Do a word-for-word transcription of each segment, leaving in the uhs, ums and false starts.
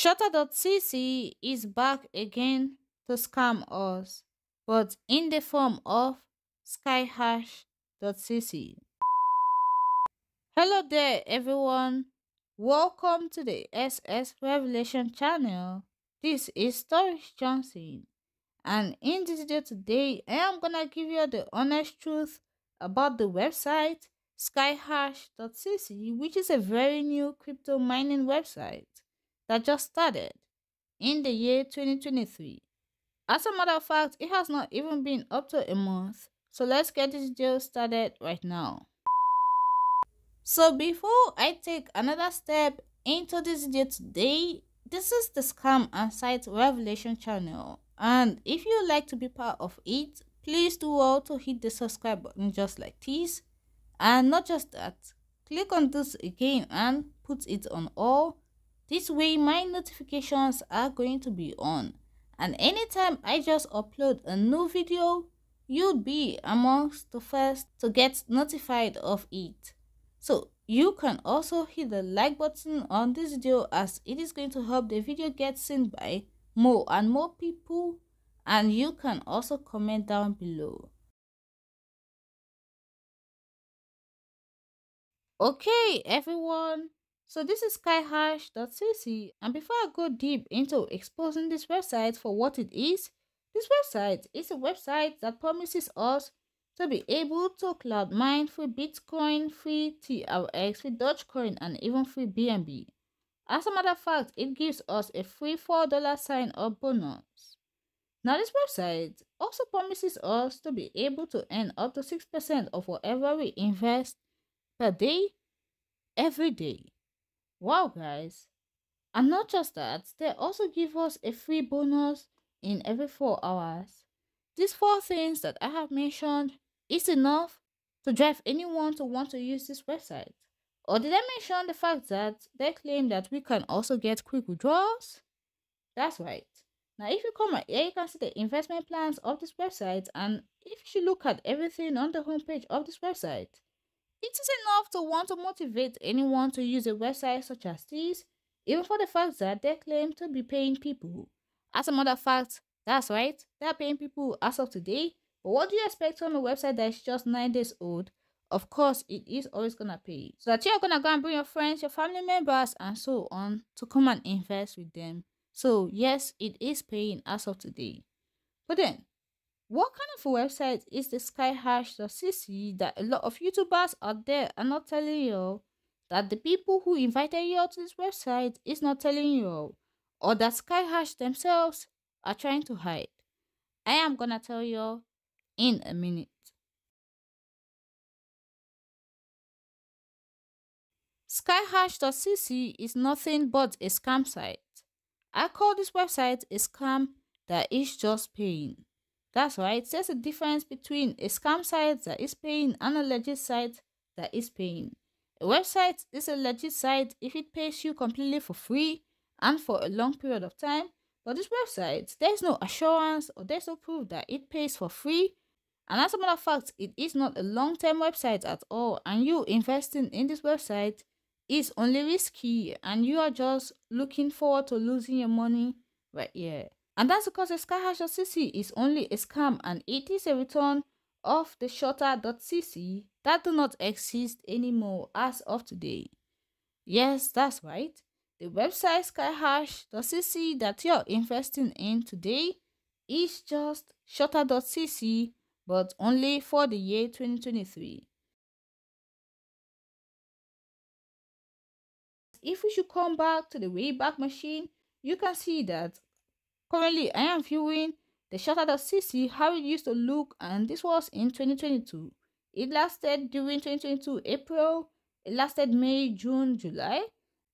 Shutter.cc is back again to scam us, but in the form of skyhash.cc. Hello there everyone, welcome to the S S Revelation channel. This is Torish Johnson, and in this video today I am gonna give you the honest truth about the website skyhash.cc, which is a very new crypto mining website that just started in the year twenty twenty-three. As a matter of fact, it has not even been up to a month. So let's get this video started right now. So before I take another step into this video today, this is the Scam and Site Revelation channel, and if you like to be part of it, please do well to hit the subscribe button just like this. And not just that, click on this again and put it on all. This way my notifications are going to be on, and anytime I just upload a new video, you'll be amongst the first to get notified of it. So you can also hit the like button on this video, as it is going to help the video get seen by more and more people, and you can also comment down below. Okay everyone, so this is skyhash.cc, and before I go deep into exposing this website for what it is, this website is a website that promises us to be able to cloud mine free Bitcoin, free T R X, free Dogecoin, and even free B N B. As a matter of fact, it gives us a free four dollar sign up bonus. Now this website also promises us to be able to earn up to six percent of whatever we invest per day, every day. Wow guys, and not just that, they also give us a free bonus in every four hours. These four things that I have mentioned is enough to drive anyone to want to use this website. Or did I mention the fact that they claim that we can also get quick withdrawals? That's right. Now if you come right here, you can see the investment plans of this website, and if you look at everything on the homepage of this website, it is enough to want to motivate anyone to use a website such as this, even for the fact that they claim to be paying people. As a matter of fact, that's right, they are paying people as of today. But what do you expect from a website that is just nine days old? Of course, it is always gonna pay. So that you are gonna go and bring your friends, your family members, and so on to come and invest with them. So yes, it is paying as of today. But then, what kind of a website is the skyhash.cc that a lot of YouTubers out there are not telling you, that the people who invited you to this website is not telling you, or that skyhash themselves are trying to hide? I am gonna tell you in a minute. Skyhash.cc is nothing but a scam site. I call this website a scam that is just paying. That's right, there's a difference between a scam site that is paying and a legit site that is paying. A website is a legit site if it pays you completely for free and for a long period of time. But this website, there's no assurance or there's no proof that it pays for free. And as a matter of fact, it is not a long-term website at all, and you investing in this website is only risky, and you are just looking forward to losing your money right here. And that's because the skyhash.cc is only a scam, and it is a return of the shorta.cc that do not exist anymore as of today. Yes, that's right. The website skyhash.cc that you're investing in today is just shorta.cc, but only for the year twenty twenty-three. If we should come back to the Wayback Machine, you can see that currently, I am viewing the Shutter.cc, how it used to look, and this was in twenty twenty-two. It lasted during twenty twenty-two April, it lasted May, June, July,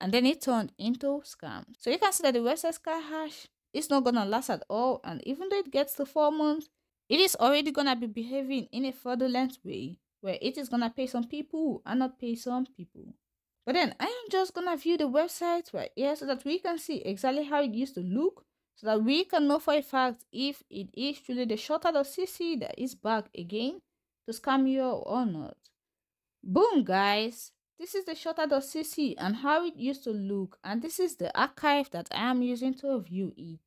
and then it turned into scam. So you can see that the website Skyhash is not gonna last at all, and even though it gets to four months, it is already gonna be behaving in a fraudulent way, where it is gonna pay some people and not pay some people. But then I am just gonna view the website right here so that we can see exactly how it used to look, so that we can know for a fact if it is truly the Shutter.cc that is back again to scam you or not. Boom guys, This is the shorta dot c c and how it used to look, and this is the archive that I am using to view it.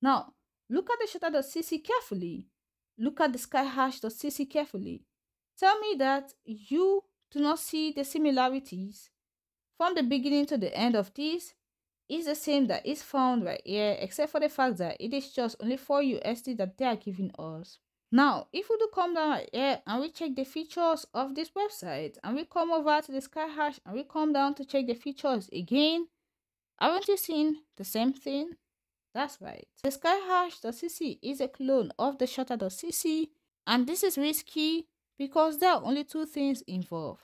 Now, look at the shorta dot c c carefully. Look at the skyhash dot c c carefully. Tell me that you do not see the similarities from the beginning to the end of this. Is the same that is found right here, except for the fact that it is just only four U S D that they are giving us. Now, if we do come down right here and we check the features of this website, and we come over to the skyhash and we come down to check the features again, aren't you seeing the same thing? That's right. The skyhash dot c c is a clone of the shorta dot c c, and this is risky because there are only two things involved.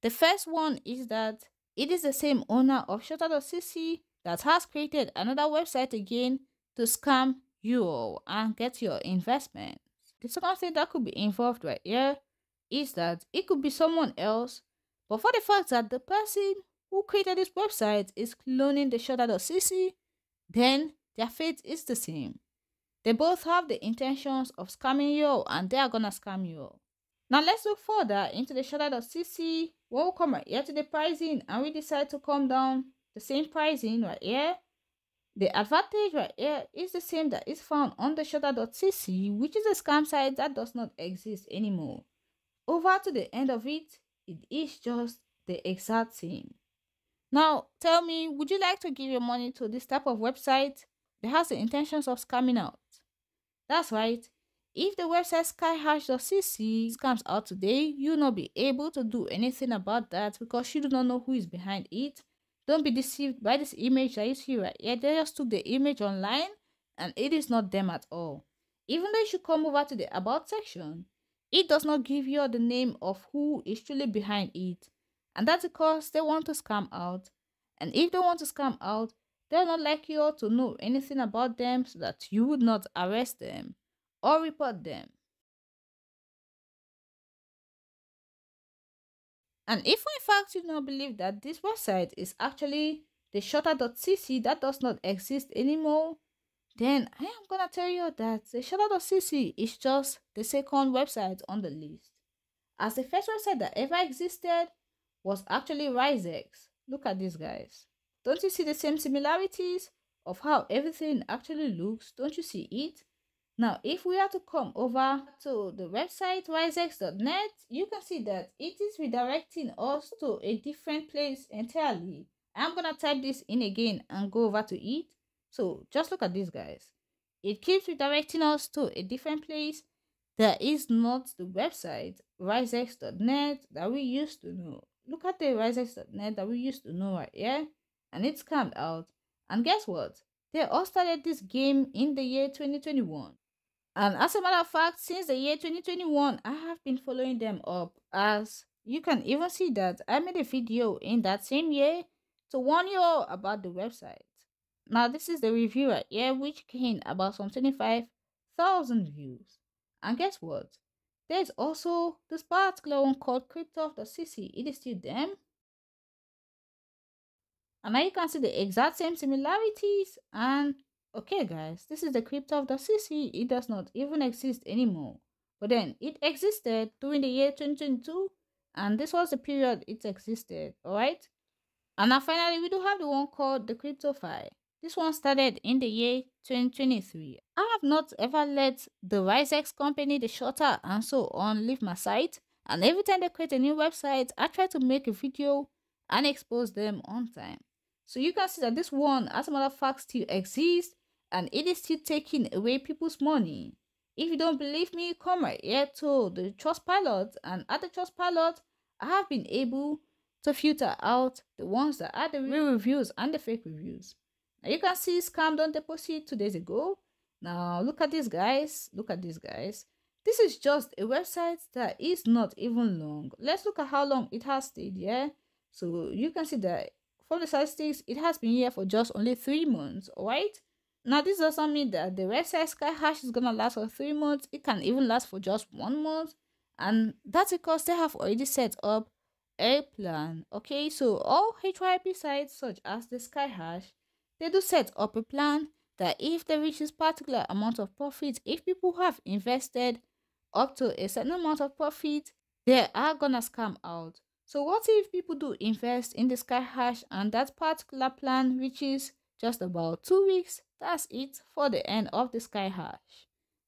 The first one is that it is the same owner of shorta dot c c that has created another website again to scam you all and get your investment. The second thing that could be involved right here is that it could be someone else, but for the fact that the person who created this website is cloning the shorta dot c c, then their fate is the same. They both have the intentions of scamming you all, and they are gonna scam you all. Now let's look further into the shorta dot c c. When we come right here to the pricing and we decide to come down the same pricing right here, the advantage right here is the same that is found on the shorta dot c c, which is a scam site that does not exist anymore. Over to the end of it, it is just the exact same. Now tell me, would you like to give your money to this type of website that has the intentions of scamming out? That's right. If the website skyhash dot c c comes out today, you'll not be able to do anything about that because you do not know who is behind it. Don't be deceived by this image that you see right here. They just took the image online and it is not them at all. Even though you should come over to the about section, it does not give you the name of who is truly behind it. And that's because they want to scam out. And if they want to scam out, they're not like you all to know anything about them so that you would not arrest them or report them. And if in fact you do not believe that this website is actually the shorta dot c c that does not exist anymore, then I am gonna tell you that the shorta dot c c is just the second website on the list, as the first website that ever existed was actually RiseX. Look at these guys. Don't you see the same similarities of how everything actually looks? Don't you see it? Now, if we are to come over to the website risex dot net, you can see that it is redirecting us to a different place entirely. I'm gonna type this in again and go over to it. So just look at these guys. It keeps redirecting us to a different place that is not the website risex dot net that we used to know. Look at the risex dot net that we used to know right here, and it's scammed out. And guess what? They all started this game in the year twenty twenty-one. And as a matter of fact, since the year twenty twenty-one, I have been following them up, as you can even see that I made a video in that same year to warn you all about the website. Now this is the review right here, which gained about some twenty-five thousand views. And guess what? There's also this particular one called Crypto dot c c. It is still them. And now you can see the exact same similarities. And okay guys, this is the Crypto dot c c. It does not even exist anymore, but then it existed during the year twenty twenty-two, and this was the period it existed. All right, and now finally we do have the one called the CryptoFi. This one started in the year twenty twenty-three. I have not ever let the RiseX company, the Shorta and so on leave my site, and every time they create a new website, I try to make a video and expose them on time. So you can see that this one, as a matter of fact, still exists, and it is still taking away people's money. If you don't believe me, come right here to the Trust Pilot, and at the Trust Pilot, I have been able to filter out the ones that are the real reviews and the fake reviews. Now you can see Scam Don't Deposit two days ago. Now look at these guys. Look at these guys. This is just a website that is not even long. Let's look at how long it has stayed here. So you can see that from the statistics, it has been here for just only three months, alright? Now, this doesn't mean that the website Skyhash is gonna last for three months. It can even last for just one month, and that's because they have already set up a plan. Okay, so all H Y P sites such as the Skyhash, they do set up a plan that if they reach this particular amount of profit, if people have invested up to a certain amount of profit, they are gonna scam out. So what if people do invest in the Skyhash and that particular plan reaches just about two weeks? That's it for the end of the Skyhash.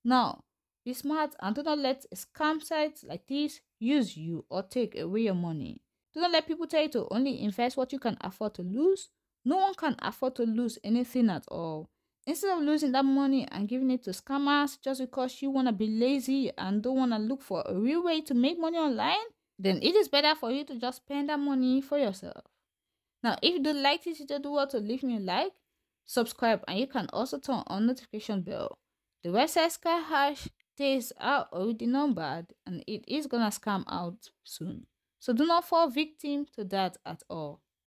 Now, be smart and do not let a scam site like this use you or take away your money. Do not let people tell you to only invest what you can afford to lose. No one can afford to lose anything at all. Instead of losing that money and giving it to scammers just because you want to be lazy and don't want to look for a real way to make money online, then it is better for you to just spend that money for yourself. Now, if you do like this video, do what to leave me a like, subscribe, and you can also turn on notification bell. The website Skyhash days are already numbered and it is gonna scam out soon. So do not fall victim to that at all.